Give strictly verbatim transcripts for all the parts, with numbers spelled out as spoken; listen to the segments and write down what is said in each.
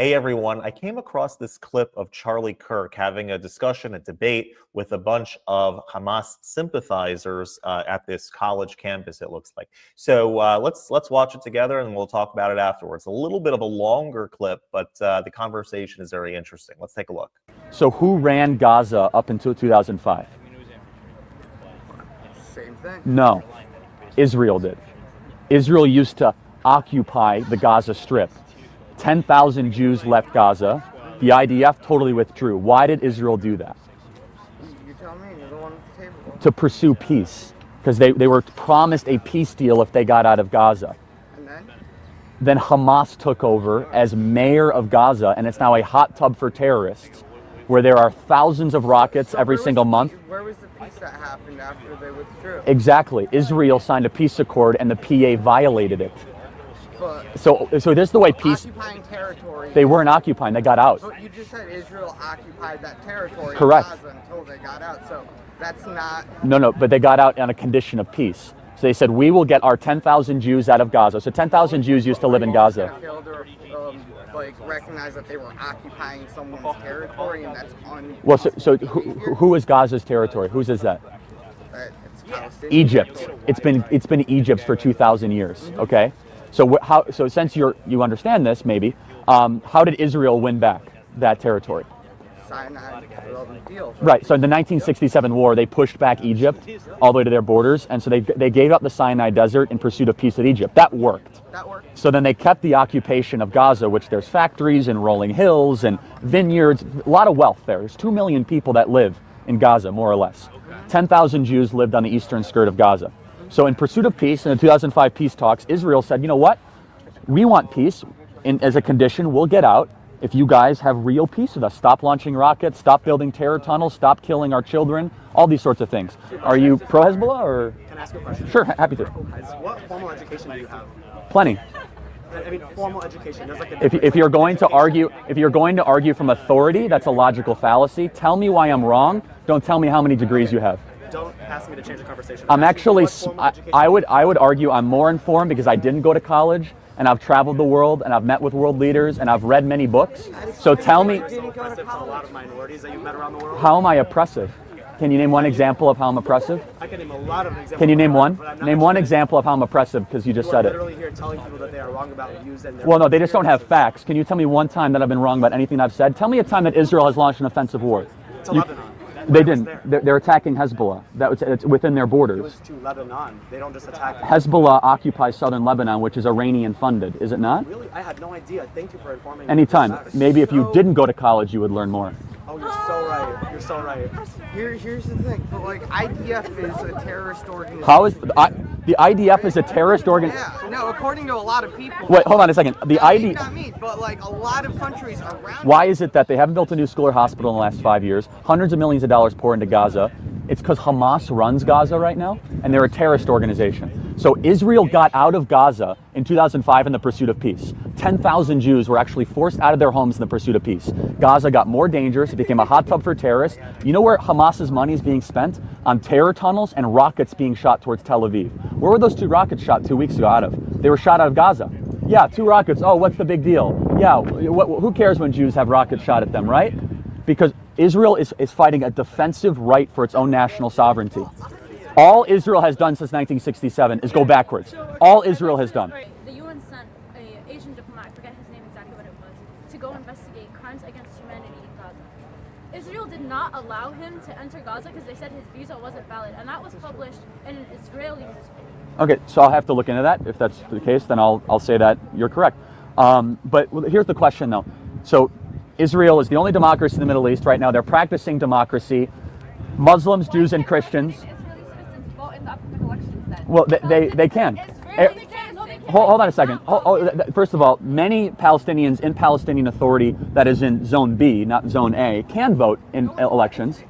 Hey everyone, I came across this clip of Charlie Kirk having a discussion, a debate with a bunch of Hamas sympathizers uh, at this college campus, it looks like. So uh, let's let's watch it together and we'll talk about it afterwards. A little bit of a longer clip, but uh, the conversation is very interesting. Let's take a look. So who ran Gaza up until two thousand five? Same thing? No, Israel did. Israel used to occupy the Gaza Strip. ten thousand Jews left Gaza. The I D F totally withdrew. Why did Israel do that? You tell me, you're the one at the table. To pursue peace, because they, they were promised a peace deal if they got out of Gaza. And then? Then Hamas took over as mayor of Gaza, and it's now a hot tub for terrorists, where there are thousands of rockets so every single the, month. Where was the peace that happened after they withdrew? Exactly. Israel signed a peace accord, and the P A violated it. So, so this is the way peace. Occupying territory. They weren't occupying; they got out. But you just said Israel occupied that territory. Correct. Gaza until they got out, so that's not. No, no, but they got out on a condition of peace. So they said, "We will get our ten thousand Jews out of Gaza." So ten thousand Jews used to live in Gaza. Um, like recognize that they were occupying someone's territory, and that's on. Well, so, so who, who is Gaza's territory? Whose is that? It's Palestinian. Egypt. It's been it's been Egypt for two thousand years. Okay. So how? So since you're you understand this, maybe um, how did Israel win back that territory? Sinai deal. Right. So in the nineteen sixty-seven war, they pushed back Egypt all the way to their borders, and so they they gave up the Sinai Desert in pursuit of peace with Egypt. That worked. That worked. So then they kept the occupation of Gaza, which there's factories and rolling hills and vineyards, a lot of wealth there. There's two million people that live in Gaza, more or less. Okay. ten thousand Jews lived on the eastern skirt of Gaza. So in pursuit of peace, in the two thousand five peace talks, Israel said, you know what, we want peace, and as a condition, we'll get out if you guys have real peace with us. Stop launching rockets, stop building terror tunnels, stop killing our children, all these sorts of things. Are you pro-Hezbollah or? Can I ask you a question? Sure, happy to. What formal education do you have? Plenty. I mean, formal education. There's like a if, if you're going to argue, if you're going to argue from authority, that's a logical fallacy. Tell me why I'm wrong. Don't tell me how many degrees you have. Don't ask me to change the conversation. I'm actually, I, I would I would argue I'm more informed because I didn't go to college and I've traveled the world and I've met with world leaders and I've read many books. So tell me, how am I oppressive? Can you name one example of how I'm oppressive? I can name a lot of examples. Can you name one? Name one example of how I'm oppressive because you just said it. Literally here telling people that they are wrong about views and their. Well, no, they just don't have facts. Can you tell me one time that I've been wrong about anything I've said? Tell me a time that Israel has launched an offensive war. To Lebanon. They didn't. They're, they're attacking Hezbollah. That was, it's within their borders. It was to Lebanon. They don't just attack. Hezbollah occupies southern Lebanon, which is Iranian funded, is it not? Really? I had no idea. Thank you for informing me. Anytime. Maybe so... if you didn't go to college, you would learn more. Oh, you're so right. You're so right. Here, here's the thing. But like, I D F is a terrorist organization. How is the, I, the I D F is a terrorist organization? Yeah. No, according to a lot of people. Wait, hold on a second. The I D F. Not me, but like a lot of countries around. Why is it that they haven't built a new school or hospital in the last five years? Hundreds of millions of dollars pour into Gaza. It's because Hamas runs Gaza right now, and they're a terrorist organization. So Israel got out of Gaza in two thousand five in the pursuit of peace. ten thousand Jews were actually forced out of their homes in the pursuit of peace. Gaza got more dangerous. It became a hot tub for terrorists. You know where Hamas's money is being spent? On terror tunnels and rockets being shot towards Tel Aviv. Where were those two rockets shot two weeks ago out of? They were shot out of Gaza. Yeah, two rockets. Oh, what's the big deal? Yeah, wh who cares when Jews have rockets shot at them, right? Because Israel is, is fighting a defensive right for its own national sovereignty. All Israel has done since nineteen sixty-seven is go backwards. All Israel has done. The U N sent an Asian diplomat, I forget his name exactly what it was, to go investigate crimes against humanity in Gaza. Israel did not allow him to enter Gaza because they said his visa wasn't valid, and that was published in an Israeli newspaper. Okay, so I'll have to look into that. If that's the case, then I'll, I'll say that you're correct. Um, but here's the question, though. So Israel is the only democracy in the Middle East right now. They're practicing democracy. Muslims, Jews, and Christians. Well, they, they, they can. Hold on a second. First of all, many Palestinians in Palestinian Authority, that is in Zone B, not Zone A, can vote in elections.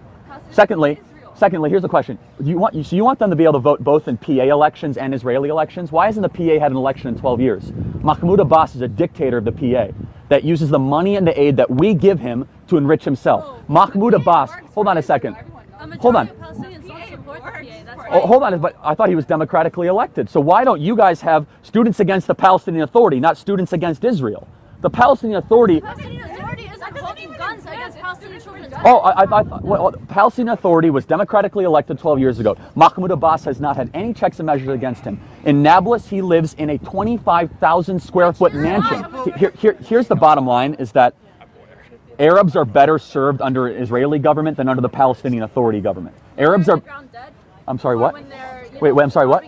Secondly, secondly, here's the question. Do you want, so you want them to be able to vote both in P A elections and Israeli elections? Why hasn't the P A had an election in twelve years? Mahmoud Abbas is a dictator of the P A that uses the money and the aid that we give him to enrich himself. Oh, Mahmoud Abbas, hold on a second. Hold on. Oh, hold on, but I thought he was democratically elected. So why don't you guys have students against the Palestinian Authority, not students against Israel? The Palestinian Authority. The Palestinian Authority isn't holding guns against Palestinian children. Oh, I, I, I well, Palestinian Authority was democratically elected twelve years ago. Mahmoud Abbas has not had any checks and measures against him. In Nablus, he lives in a twenty-five thousand square foot mansion. Here, here, here's the bottom line: is that Arabs are better served under Israeli government than under the Palestinian Authority government. Arabs are. I'm sorry, what? Wait, wait, I'm sorry, what?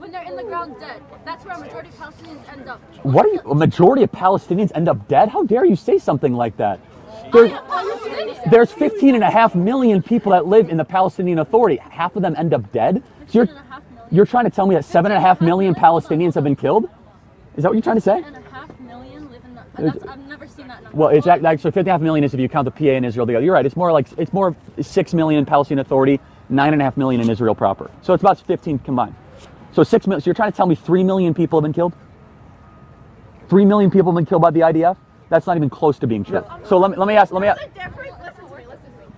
When they're in the ground dead, that's where a majority of Palestinians end up. What are you? A majority of Palestinians end up dead? How dare you say something like that? There's, there's fifteen and a half million people that live in the Palestinian Authority. Half of them end up dead? So you're, you're trying to tell me that seven and a half million Palestinians have been killed? Is that what you're trying to say? That's, I've never seen that number. Well, it's actually fifty and a half million is if you count the P A and Israel together. You're right. It's more like it's more six million in Palestinian Authority, nine and a half million in Israel proper. So it's about fifteen combined. So six million. So you're trying to tell me three million people have been killed? Three million people have been killed by the I D F? That's not even close to being true. So let me let me ask. Let me ask.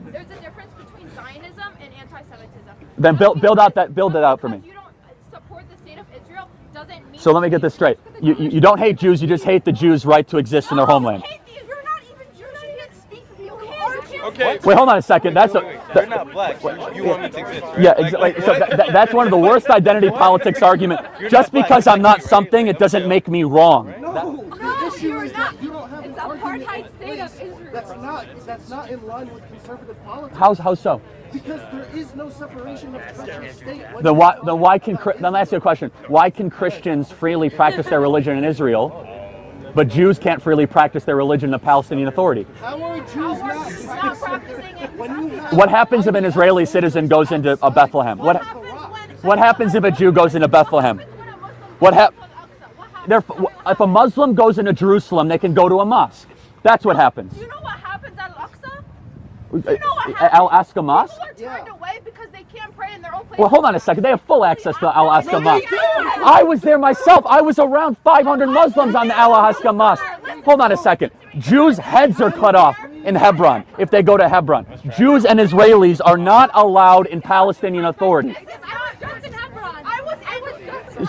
There's a difference between Zionism and anti-Semitism. Then build build out that build that out for me. You don't support the state of Israel doesn't mean. So let me get this straight. You, you, you don't hate Jews, you just hate the Jews' right to exist no, in their homeland. You hate these. You're not even Jews. You can't speak for you. Okay. okay. Wait, hold on a second. That's a, that, You're not black. You, you want me to exist, right? Yeah, exactly. Like, so that, that's one of the worst identity politics arguments. Just because black. I'm not something, it doesn't make me wrong. No, no you're not. You don't have it's an apartheid state of Israel. That's not, that's not in line with conservative politics. How, how so? Because there is no separation of church and state. Then why, the why can, let me ask you a question. Why can Christians freely practice their religion in Israel, but Jews can't freely practice their religion in the Palestinian Authority? How are Jews not practicing it? What happens if an Israeli citizen goes into a Bethlehem? What, what happens if a Jew goes into Bethlehem? What hap If a Muslim goes into Jerusalem, they can go to a mosque. That's what happens. You know what happens at Al-Aqsa? You know Al-Aqsa Mosque? People are turned yeah. away because they can't pray in their own place. Well, hold on a second. They have full access to Al-Aqsa no, Mosque. I was there myself. I was around five hundred Muslims on the Al-Aqsa Mosque. Hold on a second. Jews' heads are cut off in Hebron if they go to Hebron. Jews and Israelis are not allowed in Palestinian Authority.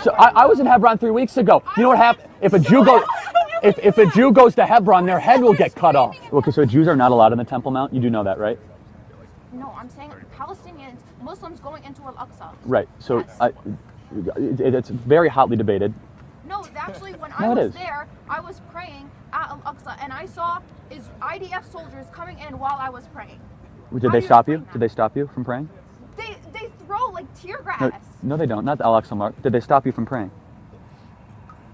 So I, I was in Hebron three weeks ago. You know what happened? If a Jew goes... If, if a Jew goes to Hebron, their head will get cut off. Okay, so Jews are not allowed in the Temple Mount? You do know that, right? No, I'm saying Palestinians, Muslims going into Al-Aqsa. Right, so yes. I, it, it's very hotly debated. No, actually, when I was there, I was praying at Al-Aqsa, and I saw I D F soldiers coming in while I was praying. Did they stop you? Did they stop you from praying? They, they throw, like, tear gas. No, no, they don't. Not the Al-Aqsa Mosque. Did they stop you from praying?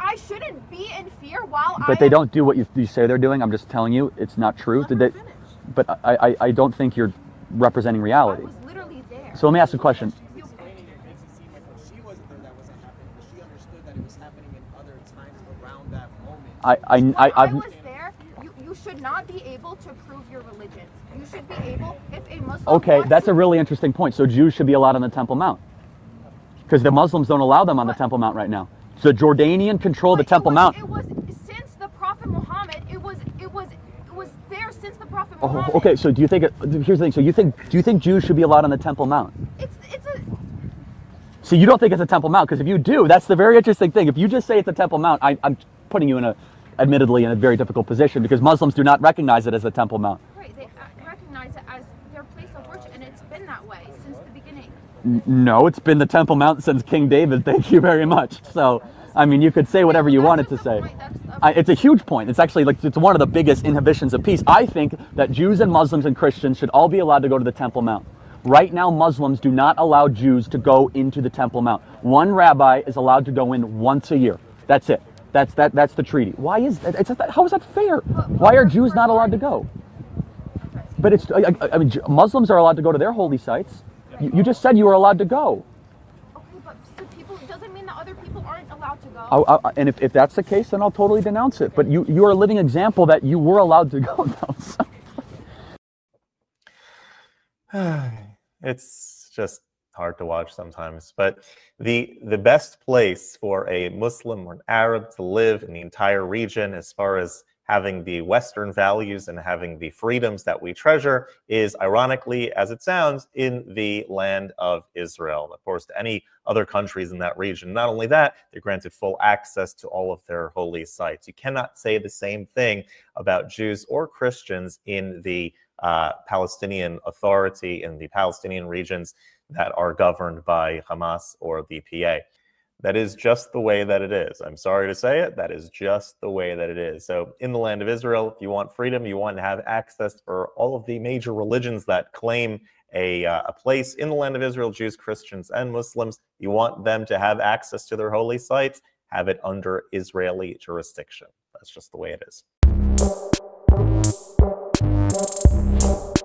I shouldn't be in fear while I... But they don't do what you, you say they're doing. I'm just telling you, it's not true. Did they, but I, I, I don't think you're representing reality. I was literally there. So let me ask a question. She wasn't there, that wasn't happening, but she understood that it was happening in other times around that moment. I, I, I, I was there. You, you should not be able to prove your religion. You should be able, if a Muslim... Okay, that's a really interesting point. So Jews should be allowed on the Temple Mount. Because the Muslims don't allow them on the Temple Mount right now. The Jordanian control the Temple Mount. It was since the Prophet Muhammad. It was it was it was there since the Prophet Muhammad. Oh, okay. So do you think? Here's the thing. So you think? Do you think Jews should be allowed on the Temple Mount? It's it's a. So you don't think it's a Temple Mount? Because if you do, that's the very interesting thing. If you just say it's a Temple Mount, I, I'm putting you in a, admittedly, in a very difficult position because Muslims do not recognize it as the Temple Mount. Right. They recognize it as their place of worship, and it's been that way since the beginning. No, it's been the Temple Mount since King David. Thank you very much. So, I mean, you could say whatever you wanted to say. I, it's a huge point. It's actually like it's one of the biggest inhibitions of peace. I think that Jews and Muslims and Christians should all be allowed to go to the Temple Mount. Right now, Muslims do not allow Jews to go into the Temple Mount. One rabbi is allowed to go in once a year. That's it. That's that. That's the treaty. Why is that? It's, how is that fair? Why are Jews not allowed to go? But it's. I, I mean, Muslims are allowed to go to their holy sites. You just said you were allowed to go. Okay, but so people, it doesn't mean that other people aren't allowed to go. I, I, and if, if that's the case, then I'll totally denounce it. But you, you are a living example that you were allowed to go now. It's just hard to watch sometimes. But the, the best place for a Muslim or an Arab to live in the entire region as far as having the Western values and having the freedoms that we treasure is, ironically, as it sounds, in the land of Israel, opposed to any other countries in that region. Not only that, they're granted full access to all of their holy sites. You cannot say the same thing about Jews or Christians in the uh, Palestinian Authority, in the Palestinian regions that are governed by Hamas or the P A. That is just the way that it is. I'm sorry to say it, that is just the way that it is. So in the land of Israel, if you want freedom, you want to have access for all of the major religions that claim a, uh, a place in the land of Israel, Jews, Christians, and Muslims, you want them to have access to their holy sites, have it under Israeli jurisdiction. That's just the way it is.